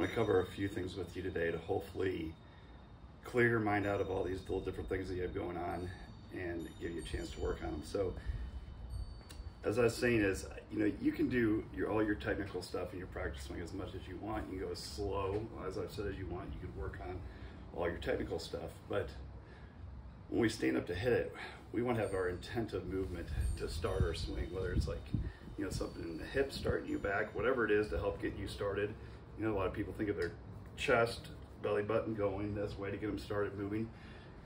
I want to cover a few things with you today to hopefully clear your mind out of all these little different things that you have going on and give you a chance to work on them. So as I was saying is, you know, you can do all your technical stuff and your practice swing as much as you want. You can go as slow, as I've said, as you want. You can work on all your technical stuff, but when we stand up to hit it, we want to have our intent of movement to start our swing, whether it's like, you know, something in the hip starting you back, whatever it is to help get you started. You know, a lot of people think of their chest, belly button going, that's the way to get them started moving.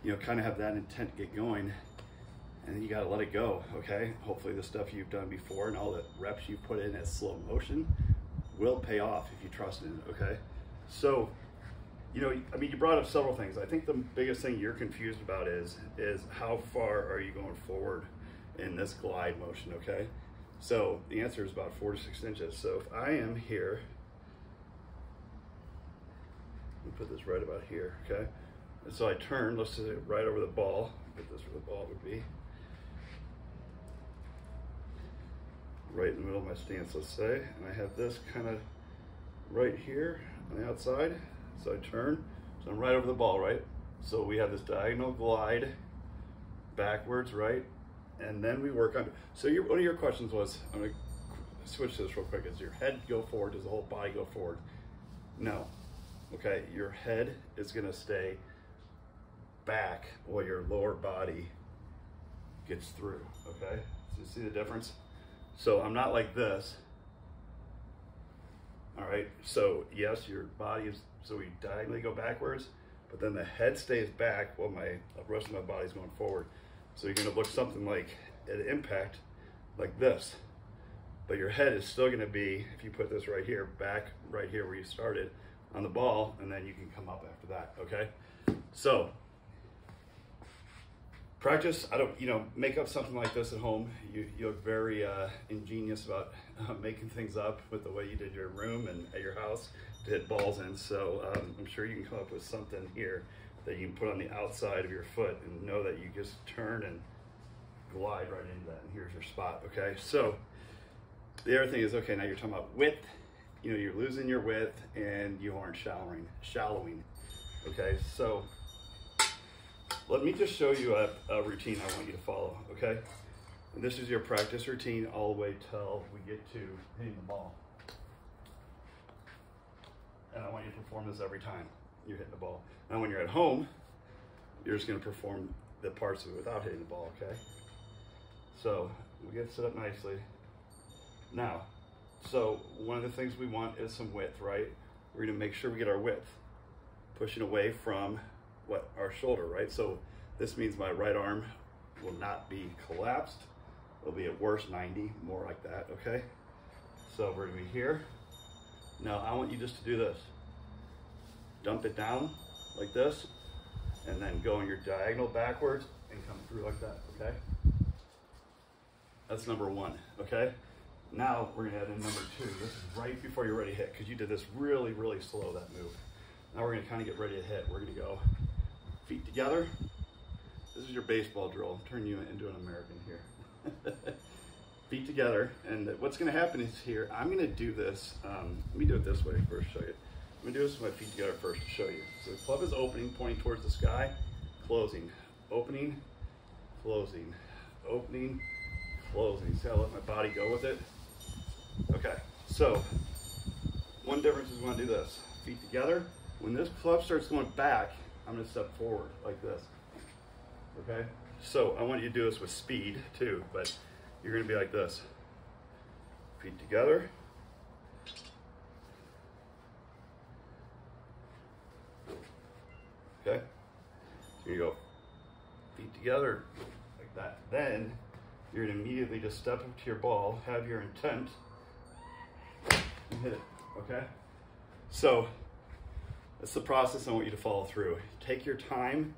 You know, kind of have that intent to get going, and then you gotta let it go, okay? Hopefully the stuff you've done before and all the reps you put in at slow motion will pay off if you trust in it, okay? So, you know, I mean, you brought up several things. I think the biggest thing you're confused about is how far are you going forward in this glide motion, okay? So the answer is about 4 to 6 inches. So if I am here, let me put this right about here, okay? And so I turn, let's say right over the ball, put this where the ball would be. Right in the middle of my stance, let's say. And I have this kind of right here on the outside. So I turn, so I'm right over the ball, right? So we have this diagonal glide backwards, right? And then we work on, so one of your questions was, I'm gonna switch this real quick, is your head go forward, does the whole body go forward? No, okay, your head is gonna stay back while your lower body gets through, okay? So you see the difference? So I'm not like this. All right, so yes, your body is, so we diagonally go backwards, but then the head stays back while the rest of my body's going forward. So you're gonna look something like at impact, like this. But your head is still gonna be, if you put this right here, back right here where you started on the ball, and then you can come up after that, okay? So, practice, you know, make up something like this at home. You look very ingenious about making things up with the way you did your room and at your house to hit balls in. So I'm sure you can come up with something here that you can put on the outside of your foot and know that you just turn and glide right into that, and here's your spot, okay? So the other thing is, okay, now you're talking about width. You know, you're losing your width and you aren't shallowing, okay? So let me just show you a routine I want you to follow, okay? And this is your practice routine all the way till we get to hitting the ball. And I want you to perform this every time you're hitting the ball. Now when you're at home, you're just gonna perform the parts of it without hitting the ball, okay? So we get set up nicely. Now, so one of the things we want is some width, right? We're gonna make sure we get our width, pushing away from our shoulder, right? So this means my right arm will not be collapsed. It'll be at worst 90, more like that, okay? So we're gonna be here. Now I want you just to do this. Dump it down like this, and then go in your diagonal backwards and come through like that, okay? That's number one, okay? Now we're gonna add in number two. This is right before you're ready to hit, because you did this really, really slow, that move. Now we're gonna kind of get ready to hit. We're gonna go feet together. This is your baseball drill. I'll turn you into an American here. Feet together, and what's gonna happen is here, I'm gonna do this, let me do it this way first, show you. I'm gonna do this with my feet together first to show you. So the club is opening, pointing towards the sky, closing, opening, closing, opening, closing. See how I let my body go with it? Okay, so one difference is when I do this. Feet together, when this club starts going back, I'm gonna step forward like this, okay? So I want you to do this with speed too, but you're gonna be like this. Feet together. Okay, here you go. Feet together like that. Then you're gonna immediately just step up to your ball, have your intent, and hit it, okay? So that's the process I want you to follow through. Take your time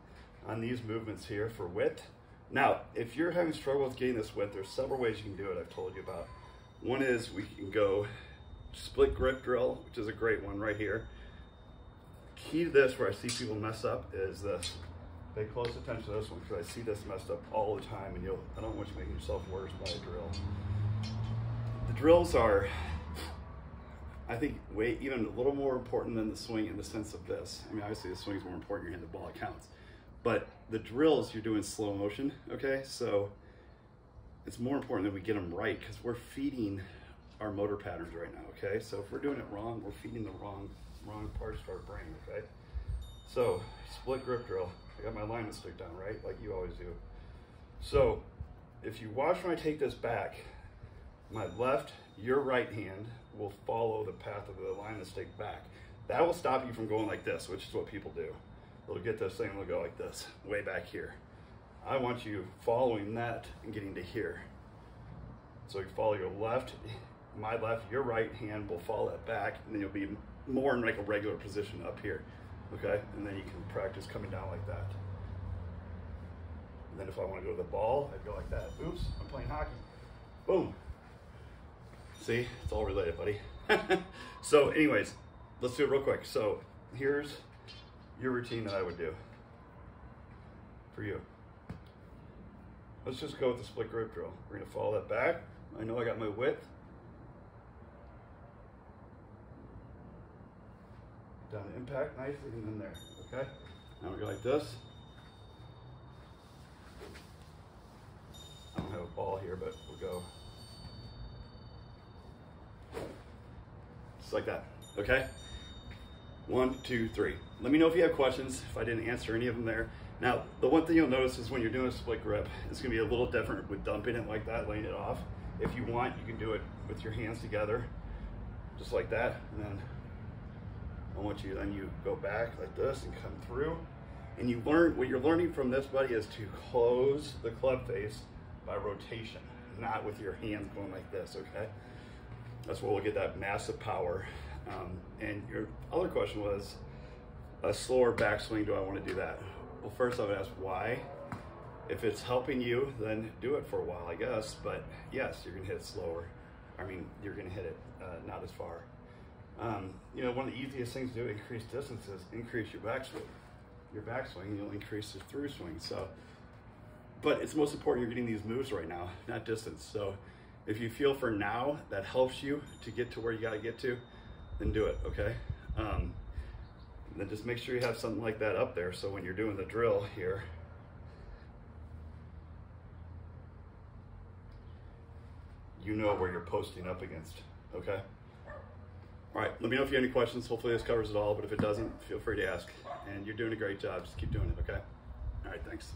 on these movements here for width. Now, if you're having struggle with getting this width, there's several ways you can do it I've told you about. One is we can go split grip drill, which is a great one right here. Key to this, where I see people mess up, is this. Pay close attention to this one, because I see this messed up all the time, and I don't want you making yourself worse by a drill. The drills are, I think weight even a little more important than the swing in the sense of this. I mean, obviously the swing is more important, you're hitting the ball, it counts. But the drills, you're doing slow motion, okay? So it's more important that we get them right because we're feeding our motor patterns right now, okay? So if we're doing it wrong, we're feeding the wrong parts to our brain, okay? So split grip drill. I got my alignment stick down, right? Like you always do. So if you watch when I take this back, my left, your right hand will follow the path of the alignment stick back. That will stop you from going like this, which is what people do. They'll get this thing, they'll go like this, way back here. I want you following that and getting to here. So you follow your left, my left, your right hand will follow that back, and then you'll be more in like a regular position up here, okay? And then you can practice coming down like that. And then if I want to go to the ball, I'd go like that. Oops, I'm playing hockey. Boom. See, it's all related, buddy. So anyways, let's do it real quick. So here's your routine that I would do for you. Let's just go with the split grip drill. We're gonna follow that back. I know I got my width. Down to impact nicely and then there, okay? Now we go like this. I don't have a ball here, but we'll go. Just like that, okay? 1, 2, 3. Let me know if you have questions, if I didn't answer any of them there. Now, the one thing you'll notice is when you're doing a split grip, it's gonna be a little different with dumping it like that, laying it off. If you want, you can do it with your hands together, just like that. And then I want you, then you go back like this and come through. And you learn, what you're learning from this, buddy, is to close the club face by rotation, not with your hands going like this, okay? That's where we'll get that massive power. And your other question was, a slower backswing, do I want to do that? Well, first I would ask why. If it's helping you, then do it for a while, I guess. But yes, you're gonna hit it slower. I mean, you're gonna hit it not as far. You know, one of the easiest things to do, increase distances, increase your backswing. Your backswing, you'll increase your through swing. So, but it's most important you're getting these moves right now, not distance. So if you feel for now that helps you to get to where you gotta get to, then do it, okay? Then just make sure you have something like that up there so when you're doing the drill here, you know where you're posting up against, okay? All right, let me know if you have any questions. Hopefully this covers it all, but if it doesn't, feel free to ask. And you're doing a great job, just keep doing it, okay? All right, thanks.